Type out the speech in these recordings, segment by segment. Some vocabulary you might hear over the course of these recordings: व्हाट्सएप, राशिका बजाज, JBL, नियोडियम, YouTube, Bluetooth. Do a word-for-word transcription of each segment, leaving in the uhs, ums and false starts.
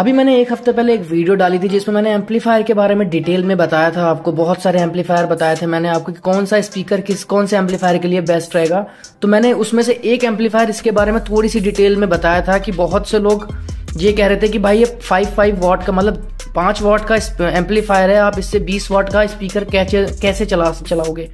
अभी मैंने एक हफ्ते पहले एक वीडियो डाली थी जिसमें मैंने एम्पलीफायर के बारे में डिटेल में बताया था आपको, बहुत सारे एम्पलीफायर बताए थे मैंने आपको कि कौन सा स्पीकर किस कौन से एम्पलीफायर के लिए बेस्ट रहेगा। तो मैंने उसमें से एक एम्पलीफायर इसके बारे में थोड़ी सी डिटेल में बताया था कि बहुत से लोग ये कह रहे थे कि भाई ये फाइव फाइव वाट का मतलब पाँच वाट का एम्पलीफायर है, आप इससे बीस वाट का स्पीकर कैसे कैसे चला चलाओगे।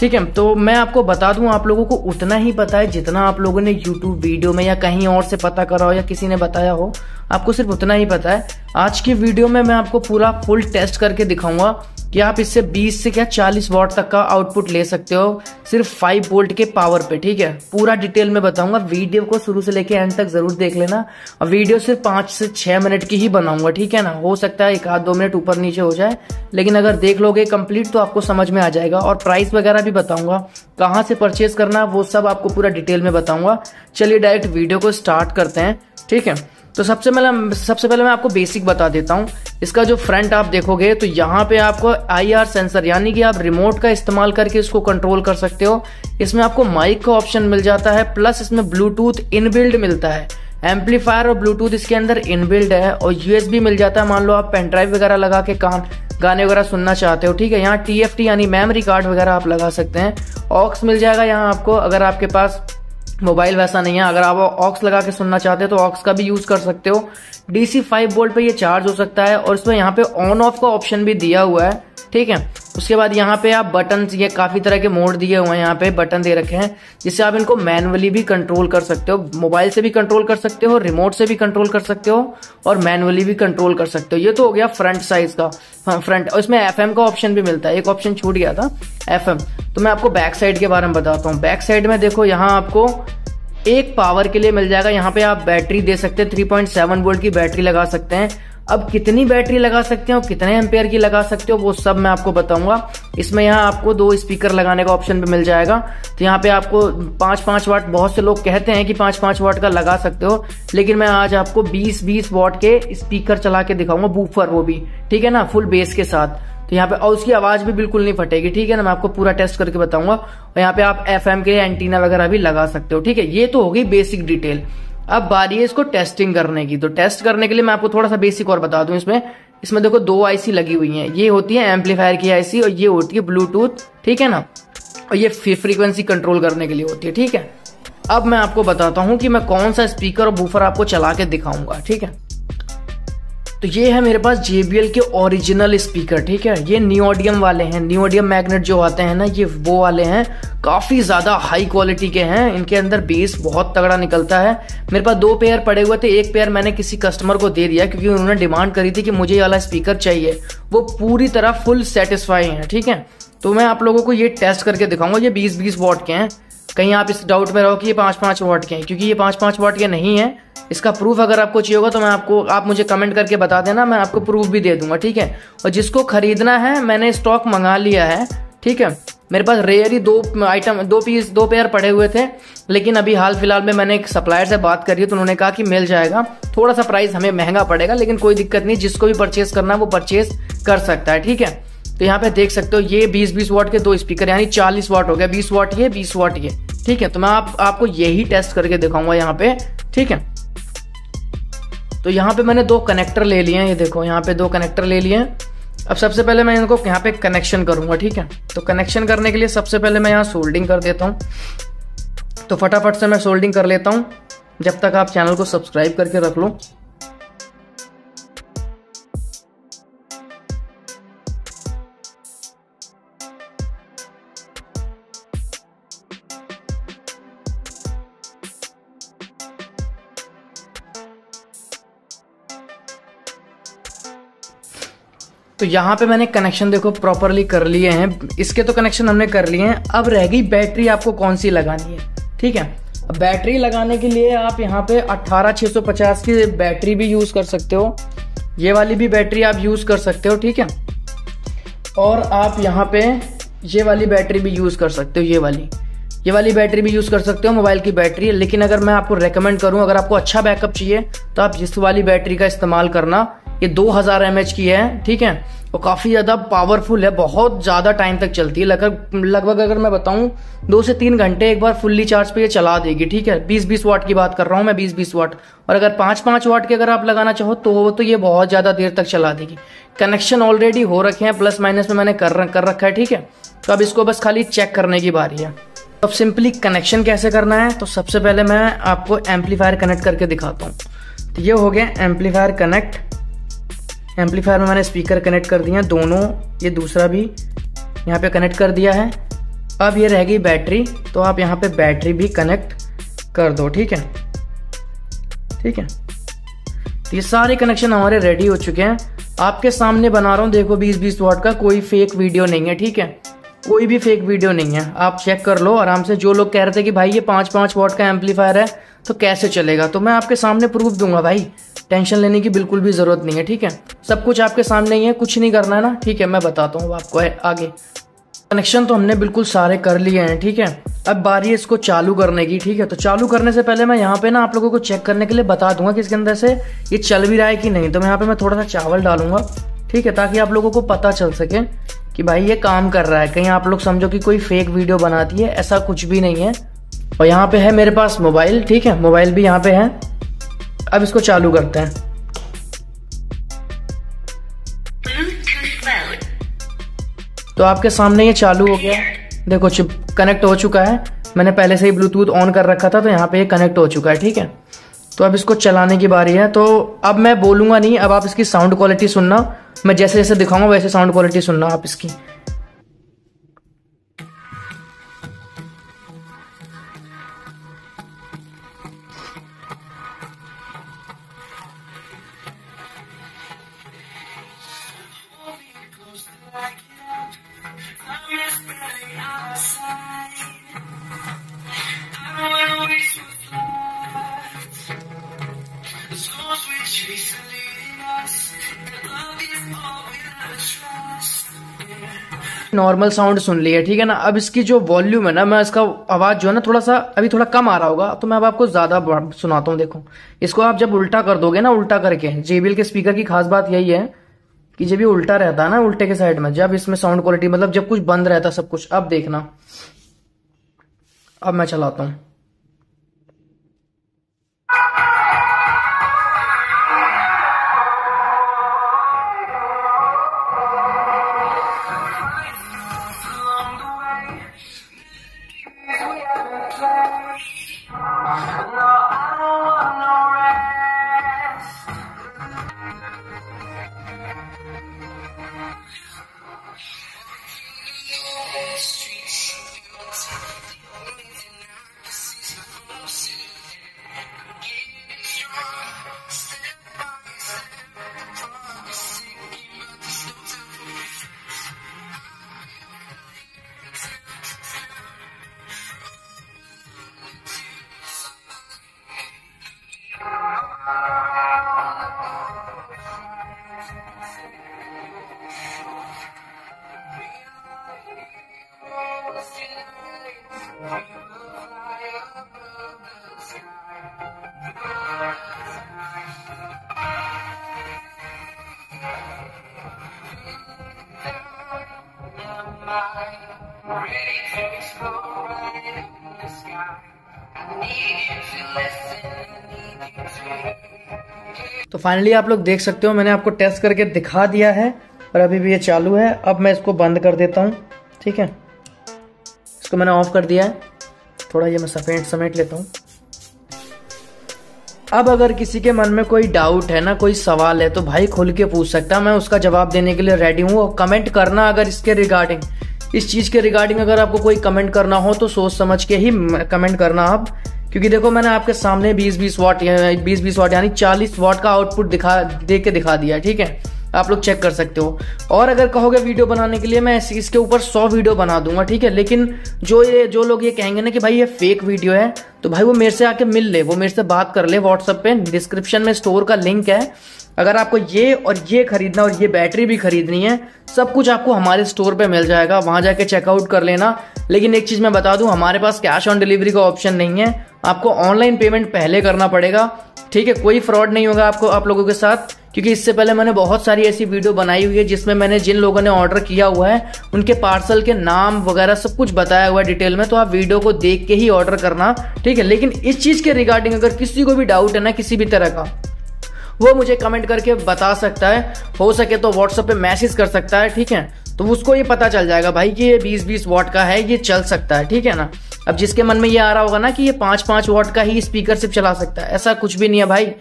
ठीक है, तो मैं आपको बता दूं, आप लोगों को उतना ही पता है जितना आप लोगों ने YouTube वीडियो में या कहीं और से पता करा हो या किसी ने बताया हो, आपको सिर्फ उतना ही पता है। आज की वीडियो में मैं आपको पूरा फुल टेस्ट करके दिखाऊंगा कि आप इससे बीस से क्या चालीस वाट तक का आउटपुट ले सकते हो सिर्फ पाँच वोल्ट के पावर पे। ठीक है, पूरा डिटेल में बताऊंगा, वीडियो को शुरू से लेके एंड तक जरूर देख लेना। और वीडियो सिर्फ पाँच से छः मिनट की ही बनाऊंगा, ठीक है ना। हो सकता है एक आध दो मिनट ऊपर नीचे हो जाए, लेकिन अगर देख लोगे कंप्लीट तो आपको समझ में आ जाएगा। और प्राइस वगैरह भी बताऊंगा, कहाँ से परचेज करना वो सब आपको पूरा डिटेल में बताऊंगा। चलिए डायरेक्ट वीडियो को स्टार्ट करते हैं। ठीक है, तो सबसे पहले सबसे पहले मैं आपको बेसिक बता देता हूँ। इसका जो फ्रंट आप देखोगे तो यहाँ पे आपको आईआर सेंसर यानी कि आप रिमोट का इस्तेमाल करके इसको कंट्रोल कर सकते हो। इसमें आपको माइक का ऑप्शन मिल जाता है, प्लस इसमें ब्लूटूथ इनबिल्ड मिलता है। एम्पलीफायर और ब्लूटूथ इसके अंदर इनबिल्ड है। और यूएसबी मिल जाता है, मान लो आप पेन ड्राइव वगैरह लगा के कान गाने वगैरह सुनना चाहते हो। ठीक है, यहाँ टीएफटी यानी मेमोरी कार्ड वगैरह आप लगा सकते हैं। ऑक्स मिल जाएगा यहाँ आपको, अगर आपके पास मोबाइल वैसा नहीं है, अगर आप ऑक्स लगा के सुनना चाहते हो तो ऑक्स का भी यूज कर सकते हो। डीसी फाइव वोल्ट पे ये चार्ज हो सकता है और इसमें यहाँ पे ऑन ऑफ का ऑप्शन भी दिया हुआ है। ठीक है, उसके बाद यहाँ पे आप बटन, ये काफी तरह के मोड दिए हुए हैं, यहाँ पे बटन दे रखे हैं जिससे आप इनको मैनुअली भी कंट्रोल कर सकते हो। मोबाइल से भी कंट्रोल कर सकते हो, रिमोट से भी कंट्रोल कर सकते हो और मैनुअली भी कंट्रोल कर सकते हो। ये तो हो गया फ्रंट साइज का फ्रंट। और इसमें एफ एम का ऑप्शन भी मिलता है, एक ऑप्शन छूट गया था एफ एम। तो मैं आपको बैक साइड के बारे में बताता हूँ। बैक साइड में देखो, यहाँ आपको एक पावर के लिए मिल जाएगा। यहाँ पे आप बैटरी दे सकते हैं, थ्री पॉइंट सेवन वोल्ट की बैटरी लगा सकते हैं। अब कितनी बैटरी लगा सकते हो, कितने एम्पेयर की लगा सकते हो वो सब मैं आपको बताऊंगा। इसमें यहाँ आपको दो स्पीकर लगाने का ऑप्शन भी मिल जाएगा। तो यहाँ पे आपको पाँच पाँच वाट, बहुत से लोग कहते हैं कि पाँच पाँच वाट का लगा सकते हो, लेकिन मैं आज आपको बीस बीस वाट के स्पीकर चला के दिखाऊंगा, बूफर वो भी, ठीक है ना, फुल बेस के साथ। तो यहाँ पे, और उसकी आवाज भी बिल्कुल नहीं फटेगी, ठीक है ना, मैं आपको पूरा टेस्ट करके बताऊंगा। और यहाँ पे आप एफएम के एंटीना वगैरह भी लगा सकते हो। ठीक है, ये तो होगी बेसिक डिटेल। अब बारी है इसको टेस्टिंग करने की। तो टेस्ट करने के लिए मैं आपको थोड़ा सा बेसिक और बता दूं। इसमें इसमें देखो दो आईसी लगी हुई है, ये होती है एम्पलीफायर की आईसी और ये होती है ब्लूटूथ, ठीक है ना, और ये फ्रीक्वेंसी कंट्रोल करने के लिए होती है। ठीक है, अब मैं आपको बताता हूँ कि मैं कौन सा स्पीकर और बूफर आपको चला के दिखाऊंगा। ठीक है, तो ये है मेरे पास जे बी एल के ओरिजिनल स्पीकर। ठीक है, ये नियोडियम वाले हैं, नियोडियम मैग्नेट जो आते हैं ना, ये वो वाले हैं, काफ़ी ज़्यादा हाई क्वालिटी के हैं। इनके अंदर बेस बहुत तगड़ा निकलता है। मेरे पास दो पेयर पड़े हुए थे, एक पेयर मैंने किसी कस्टमर को दे दिया क्योंकि उन्होंने डिमांड करी थी कि मुझे ये वाला स्पीकर चाहिए। वो पूरी तरह फुल सेटिस्फाई हैं। ठीक है, तो मैं आप लोगों को ये टेस्ट करके दिखाऊंगा। ये बीस बीस वाट के हैं, कहीं आप इस डाउट में रहो कि ये पाँच पाँच वाट के हैं, क्योंकि ये पाँच पाँच वाट के नहीं है। इसका प्रूफ अगर आपको चाहिए होगा तो मैं आपको आप मुझे कमेंट करके बता देना, मैं आपको प्रूफ भी दे दूंगा। ठीक है, और जिसको खरीदना है मैंने स्टॉक मंगा लिया है। ठीक है, मेरे पास रेयर ही दो आइटम दो पीस दो पेयर पड़े हुए थे, लेकिन अभी हाल फिलहाल में मैंने एक सप्लायर से बात करी तो उन्होंने कहा कि मिल जाएगा, थोड़ा सा प्राइस हमें महंगा पड़ेगा, लेकिन कोई दिक्कत नहीं, जिसको भी परचेज करना है वो परचेज कर सकता है। ठीक है, तो यहाँ पे देख सकते हो ये बीस बीस वाट के दो स्पीकर, यानी चालीस वाट हो गया, बीस वाट ये बीस वाट ये। ठीक है, तो मैं आप, आपको यही टेस्ट करके दिखाऊंगा यहाँ पे। ठीक है, तो यहाँ पे मैंने दो कनेक्टर ले लिए हैं, ये देखो यहाँ पे दो कनेक्टर ले लिए हैं। अब सबसे पहले मैं इनको यहाँ पे कनेक्शन करूंगा। ठीक है, तो कनेक्शन करने के लिए सबसे पहले मैं यहाँ सोल्डिंग कर देता हूँ। तो फटाफट से मैं सोल्डिंग कर लेता हूँ, जब तक आप चैनल को सब्सक्राइब करके रख लो। तो यहाँ पे मैंने कनेक्शन देखो प्रॉपरली कर लिए हैं, इसके तो कनेक्शन हमने कर लिए हैं। अब रह गई बैटरी, आपको कौन सी लगानी है। ठीक है, बैटरी लगाने के लिए आप यहाँ पे अठारह छह सौ पचास की बैटरी भी यूज़ कर सकते हो, ये वाली भी बैटरी आप यूज़ कर सकते हो। ठीक है, और आप यहाँ पे ये वाली बैटरी भी यूज़ कर सकते हो, ये वाली ये वाली बैटरी भी यूज़ कर सकते हो, मोबाइल की बैटरी। लेकिन अगर मैं आपको रेकमेंड करूँ, अगर आपको अच्छा बैकअप चाहिए तो आप इस वाली बैटरी का इस्तेमाल करना, ये दो हज़ार एम ए एच की है, ठीक है, और काफ़ी ज़्यादा पावरफुल है, बहुत ज़्यादा टाइम तक चलती है, लगभग लगभग अगर मैं बताऊं दो से तीन घंटे एक बार फुल्ली चार्ज पे ये चला देगी, ठीक है। बीस बीस वाट की बात कर रहा हूं मैं, बीस बीस वाट, और अगर पाँच पाँच वाट के अगर आप लगाना चाहो तो तो ये बहुत ज़्यादा देर तक चला देगी। कनेक्शन ऑलरेडी हो रखे हैं, प्लस माइनस में मैंने कर कर रखा है, ठीक है। तो अब इसको बस खाली चेक करने की बारी है। अब सिंपली कनेक्शन कैसे करना है, तो सबसे पहले मैं आपको एम्पलीफायर कनेक्ट करके दिखाता हूँ। तो ये हो गया एम्पलीफायर कनेक्ट, एम्पलीफायर में मैंने स्पीकर कनेक्ट कर दिए हैं दोनों, ये दूसरा भी यहाँ पे कनेक्ट कर दिया है। अब ये रह गई बैटरी, तो आप यहाँ पे बैटरी भी कनेक्ट कर दो, ठीक है ठीक है। तो ये सारे कनेक्शन हमारे रेडी हो चुके हैं, आपके सामने बना रहा हूँ, देखो बीस बीस वाट का कोई फेक वीडियो नहीं है, ठीक है, कोई भी फेक वीडियो नहीं है, आप चेक कर लो आराम से। जो लोग कह रहे थे कि भाई ये पाँच पाँच वाट का एम्पलीफायर है तो कैसे चलेगा, तो मैं आपके सामने प्रूफ दूंगा भाई, टेंशन लेने की बिल्कुल भी ज़रूरत नहीं है, ठीक है, सब कुछ आपके सामने ही है, कुछ नहीं करना है ना, ठीक है। मैं बताता हूँ आपको आगे। कनेक्शन तो हमने बिल्कुल सारे कर लिए हैं, ठीक है, अब बारी है इसको चालू करने की, ठीक है। तो चालू करने से पहले मैं यहाँ पे ना आप लोगों को चेक करने के लिए बता दूंगा कि इसके अंदर से ये चल भी रहा है कि नहीं। तो मैं यहाँ पे मैं थोड़ा सा चावल डालूंगा, ठीक है, ताकि आप लोगों को पता चल सके कि भाई ये काम कर रहा है, कहीं आप लोग समझो कि कोई फेक वीडियो बनाती है, ऐसा कुछ भी नहीं है। और यहाँ पे है मेरे पास मोबाइल, ठीक है, मोबाइल भी यहाँ पे है। अब इसको चालू करते हैं। तो आपके सामने ये चालू हो गया, देखो चिप कनेक्ट हो चुका है, मैंने पहले से ही ब्लूटूथ ऑन कर रखा था, तो यहाँ पे ये कनेक्ट हो चुका है, ठीक है। तो अब इसको चलाने की बारी है, तो अब मैं बोलूँगा नहीं, अब आप इसकी साउंड क्वालिटी सुनना, मैं जैसे जैसे दिखाऊंगा वैसे साउंड क्वालिटी सुनना आप इसकी। नॉर्मल साउंड सुन लिया, ठीक है ना। अब इसकी जो वॉल्यूम है ना, मैं इसका आवाज जो है ना थोड़ा सा अभी थोड़ा कम आ रहा होगा, तो मैं अब आपको ज्यादा सुनाता हूँ। देखो इसको आप जब उल्टा कर दोगे ना, उल्टा करके, जे बी एल के स्पीकर की खास बात यही है कि जब ये उल्टा रहता है ना, उल्टे के साइड में, जब इसमें साउंड क्वालिटी मतलब जब कुछ बंद रहता सब कुछ, अब देखना, अब मैं चलाता हूँ। तो फाइनली आप लोग देख सकते हो, मैंने आपको टेस्ट करके दिखा दिया है, और अभी भी ये चालू है। अब मैं इसको बंद कर देता हूँ, ठीक है, इसको मैंने ऑफ कर दिया है। थोड़ा ये मैं समेट समेट लेता हूँ। अब अगर किसी के मन में कोई डाउट है ना, कोई सवाल है, तो भाई खुल के पूछ सकता है, मैं उसका जवाब देने के लिए रेडी हूँ। और कमेंट करना अगर इसके रिगार्डिंग, इस चीज़ के रिगार्डिंग अगर आपको कोई कमेंट करना हो तो सोच समझ के ही कमेंट करना आप, क्योंकि देखो मैंने आपके सामने बीस बीस वाट बीस बीस वाट यानी चालीस वाट का आउटपुट दिखा दे के दिखा दिया, ठीक है, आप लोग चेक कर सकते हो। और अगर कहोगे वीडियो बनाने के लिए, मैं इसके ऊपर सौ वीडियो बना दूंगा, ठीक है। लेकिन जो ये जो लोग ये कहेंगे ना कि भाई ये फेक वीडियो है, तो भाई वो मेरे से आके मिल ले, वो मेरे से बात कर ले व्हाट्सएप पे, डिस्क्रिप्शन में स्टोर का लिंक है। अगर आपको ये और ये खरीदना और ये बैटरी भी खरीदनी है, सब कुछ आपको हमारे स्टोर पे मिल जाएगा, वहाँ जाके चेकआउट कर लेना। लेकिन एक चीज़ मैं बता दूँ, हमारे पास कैश ऑन डिलीवरी का ऑप्शन नहीं है, आपको ऑनलाइन पेमेंट पहले करना पड़ेगा, ठीक है। कोई फ्रॉड नहीं होगा आपको आप लोगों के साथ, क्योंकि इससे पहले मैंने बहुत सारी ऐसी वीडियो बनाई हुई है जिसमें मैंने जिन लोगों ने ऑर्डर किया हुआ है उनके पार्सल के नाम वगैरह सब कुछ बताया हुआ है डिटेल में, तो आप वीडियो को देख के ही ऑर्डर करना, ठीक है। लेकिन इस चीज़ के रिगार्डिंग अगर किसी को भी डाउट है ना किसी भी तरह का, वो मुझे कमेंट करके बता सकता है, हो सके तो व्हाट्सएप पे मैसेज कर सकता है, ठीक है। तो उसको ये पता चल जाएगा भाई कि ये बीस बीस वॉट का है, ये चल सकता है, ठीक है ना। अब जिसके मन में ये आ रहा होगा ना कि ये पाँच पाँच वॉट का ही स्पीकर सिर्फ चला सकता है, ऐसा कुछ भी नहीं है भाई।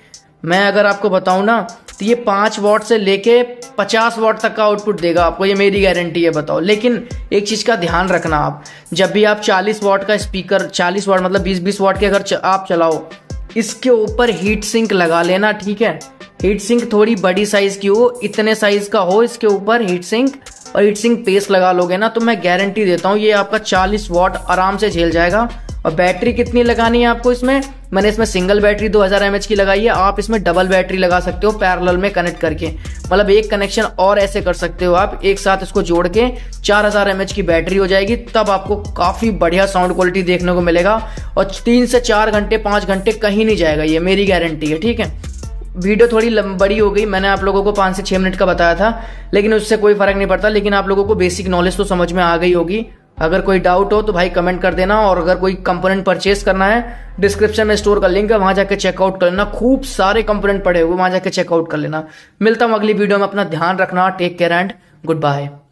मैं अगर आपको बताऊँ ना तो ये पाँच वॉट से लेके पचास वॉट तक का आउटपुट देगा आपको, ये मेरी गारंटी है, बताओ। लेकिन एक चीज़ का ध्यान रखना आप, जब भी आप चालीस वॉट का स्पीकर, चालीस वॉट मतलब बीस बीस वॉट के अगर आप चलाओ, इसके ऊपर हीट सिंक लगा लेना, ठीक है। हीट सिंक थोड़ी बड़ी साइज की हो, इतने साइज का हो इसके ऊपर हीट सिंक, और हीट सिंक पेस्ट लगा लोगे ना तो मैं गारंटी देता हूँ ये आपका चालीस वॉट आराम से झेल जाएगा। और बैटरी कितनी लगानी है आपको इसमें, मैंने इसमें सिंगल बैटरी दो हज़ार एम ए एच की लगाई है, आप इसमें डबल बैटरी लगा सकते हो पैरेलल में कनेक्ट करके, मतलब एक कनेक्शन और ऐसे कर सकते हो आप, एक साथ इसको जोड़ के चार हज़ार एम ए एच की बैटरी हो जाएगी। तब आपको काफ़ी बढ़िया साउंड क्वालिटी देखने को मिलेगा और तीन से चार घंटे पाँच घंटे कहीं नहीं जाएगा, ये मेरी गारंटी है, ठीक है। वीडियो थोड़ी लंबड़ी हो गई, मैंने आप लोगों को पाँच से छः मिनट का बताया था, लेकिन उससे कोई फर्क नहीं पड़ता, लेकिन आप लोगों को बेसिक नॉलेज तो समझ में आ गई होगी। अगर कोई डाउट हो तो भाई कमेंट कर देना, और अगर कोई कंपोनेंट परचेस करना है, डिस्क्रिप्शन में स्टोर का लिंक है, वहाँ जाके चेकआउट कर लेना, खूब सारे कंपोनेंट पड़े हुए, वहाँ जाके चेकआउट कर लेना। मिलता हूँ अगली वीडियो में, अपना ध्यान रखना, take care and good bye.